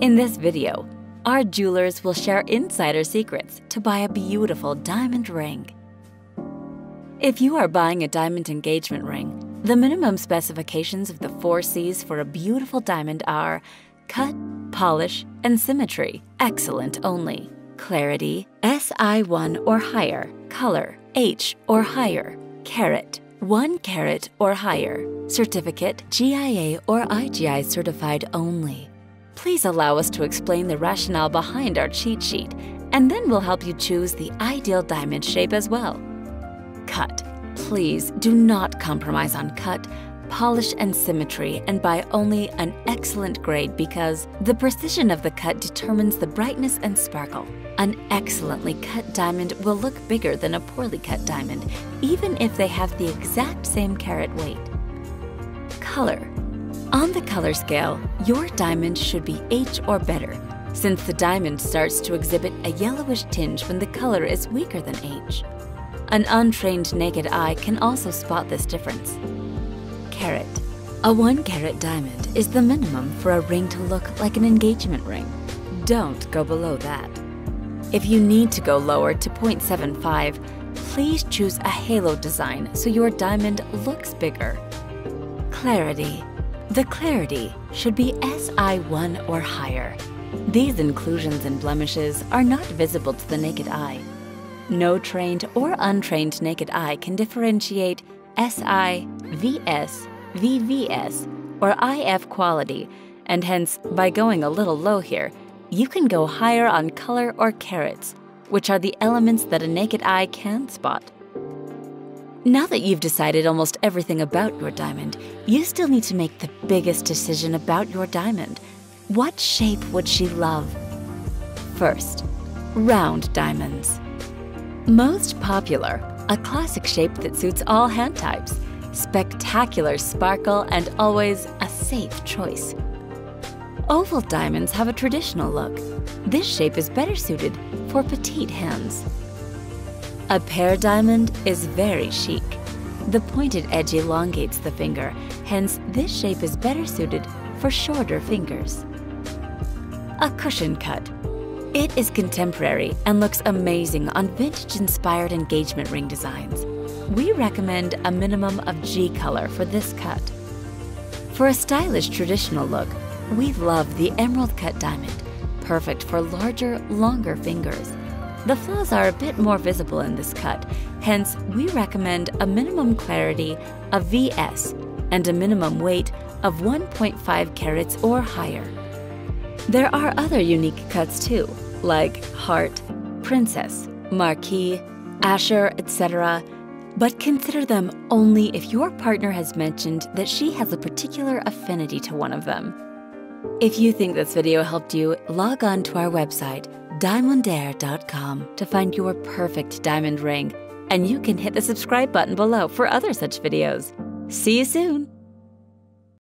In this video, our jewelers will share insider secrets to buy a beautiful diamond ring. If you are buying a diamond engagement ring, the minimum specifications of the 4Cs for a beautiful diamond are cut, polish, and symmetry, excellent only, clarity, SI1 or higher, color, H or higher, carat, 1 carat or higher, certificate, GIA or IGI certified only. Please allow us to explain the rationale behind our cheat sheet, and then we'll help you choose the ideal diamond shape as well. Cut. Please do not compromise on cut, polish, and symmetry, and buy only an excellent grade because the precision of the cut determines the brightness and sparkle. An excellently cut diamond will look bigger than a poorly cut diamond, even if they have the exact same carat weight. Color. On the color scale, your diamond should be H or better, since the diamond starts to exhibit a yellowish tinge when the color is weaker than H. An untrained naked eye can also spot this difference. Carat. A 1 carat diamond is the minimum for a ring to look like an engagement ring. Don't go below that. If you need to go lower to 0.75, please choose a halo design so your diamond looks bigger. Clarity. The clarity should be SI1 or higher. These inclusions and blemishes are not visible to the naked eye. No trained or untrained naked eye can differentiate SI, VS, VVS, or IF quality, and hence, by going a little low here, you can go higher on color or carats, which are the elements that a naked eye can spot. Now that you've decided almost everything about your diamond, you still need to make the biggest decision about your diamond. What shape would she love? First, round diamonds. Most popular, a classic shape that suits all hand types, spectacular sparkle, and always a safe choice. Oval diamonds have a traditional look. This shape is better suited for petite hands. A pear diamond is very chic. The pointed edge elongates the finger, hence this shape is better suited for shorter fingers. A cushion cut. It is contemporary and looks amazing on vintage-inspired engagement ring designs. We recommend a minimum of G color for this cut. For a stylish traditional look, we love the emerald cut diamond, perfect for larger, longer fingers. The flaws are a bit more visible in this cut, hence we recommend a minimum clarity of VS and a minimum weight of 1.5 carats or higher. There are other unique cuts too, like heart, princess, marquise, asher, etc., but consider them only if your partner has mentioned that she has a particular affinity to one of them. If you think this video helped you, log on to our website, Diamondère.com, to find your perfect diamond ring, and you can hit the subscribe button below for other such videos. See you soon!